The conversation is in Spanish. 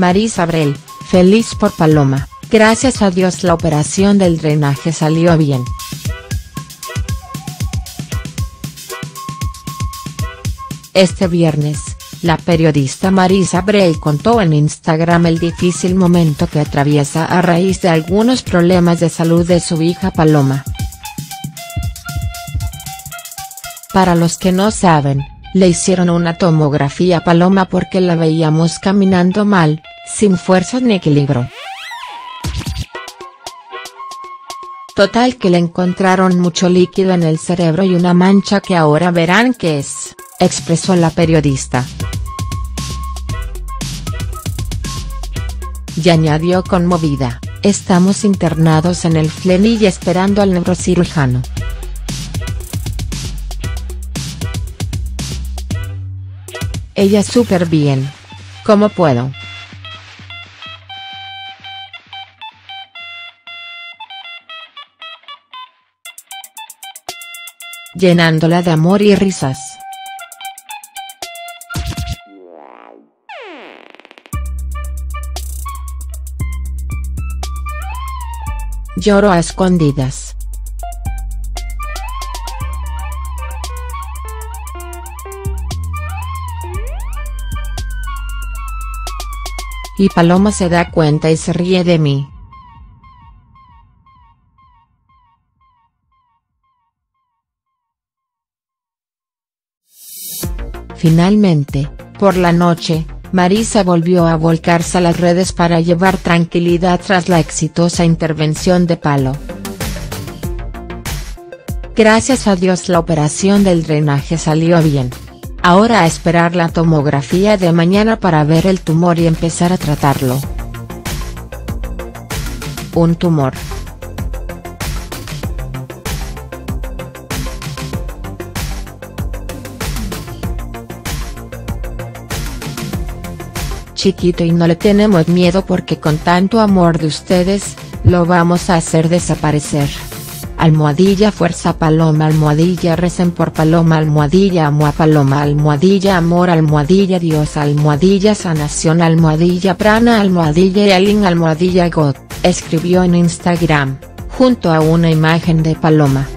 Marisa Brel, feliz por Paloma, gracias a Dios la operación del drenaje salió bien. Este viernes, la periodista Marisa Brel contó en Instagram el difícil momento que atraviesa a raíz de algunos problemas de salud de su hija Paloma. Para los que no saben, le hicieron una tomografía a Paloma porque la veíamos caminando mal, sin fuerzas ni equilibrio. Total que le encontraron mucho líquido en el cerebro y una mancha que ahora verán qué es, expresó la periodista. Y añadió conmovida, estamos internados en el FLENI y esperando al neurocirujano. Ella súper bien. ¿Cómo puedo? Llenándola de amor y risas. Lloro a escondidas. Y Paloma se da cuenta y se ríe de mí. Finalmente, por la noche, Marisa volvió a volcarse a las redes para llevar tranquilidad tras la exitosa intervención de Palo. Gracias a Dios la operación del drenaje salió bien. Ahora a esperar la tomografía de mañana para ver el tumor y empezar a tratarlo. Un tumor. Chiquito y no le tenemos miedo porque con tanto amor de ustedes, lo vamos a hacer desaparecer. Almohadilla fuerza Paloma almohadilla recen por Paloma almohadilla amo a Paloma almohadilla amor almohadilla Dios almohadilla sanación almohadilla prana almohadilla y alin almohadilla God, escribió en Instagram, junto a una imagen de Paloma.